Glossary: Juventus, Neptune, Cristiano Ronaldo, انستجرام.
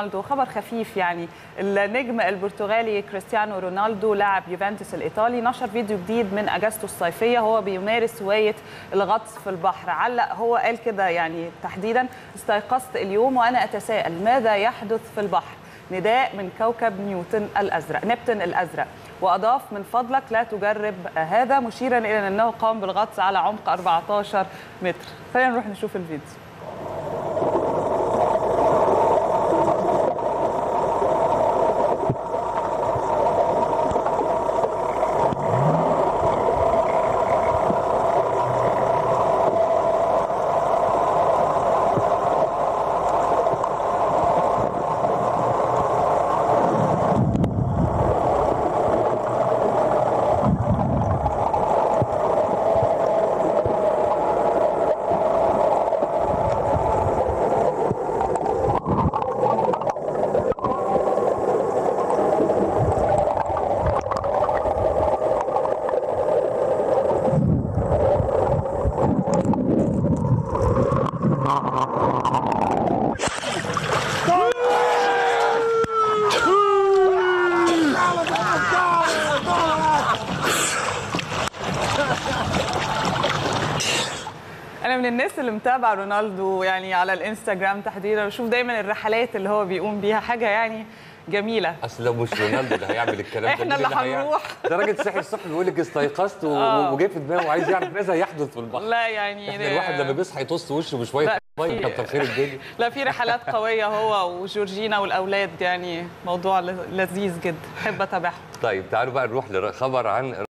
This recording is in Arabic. رونالدو. خبر خفيف يعني، النجم البرتغالي كريستيانو رونالدو لاعب يوفنتوس الإيطالي نشر فيديو جديد من أجازته الصيفية هو بيمارس هواية الغطس في البحر. علق هو قال كده يعني تحديدا: استيقظت اليوم وأنا أتساءل ماذا يحدث في البحر، نداء من كوكب نبتون الأزرق. وأضاف: من فضلك لا تجرب هذا، مشيرا إلى أنه قام بالغطس على عمق 14 متر. خلينا نروح نشوف الفيديو. أنا من الناس اللي متابعة رونالدو يعني على الانستجرام تحديدا، وشوف دايما الرحلات اللي هو بيقوم بيها، حاجة يعني جميلة. أصل لو مش رونالدو اللي هيعمل الكلام ده احنا اللي هنروح. ده راجل صاحي الصبح بيقول لك استيقظت وجاي في دماغه وعايز يعرف ماذا يحدث في البحر. لا يعني احنا الواحد لما بيصحى يطص وشه بشوية مية، كتر خير الدنيا. لا في رحلات قوية هو وجورجينا والأولاد، يعني موضوع لذيذ جدا، بحب أتابعهم. طيب تعالوا بقى نروح لخبر عن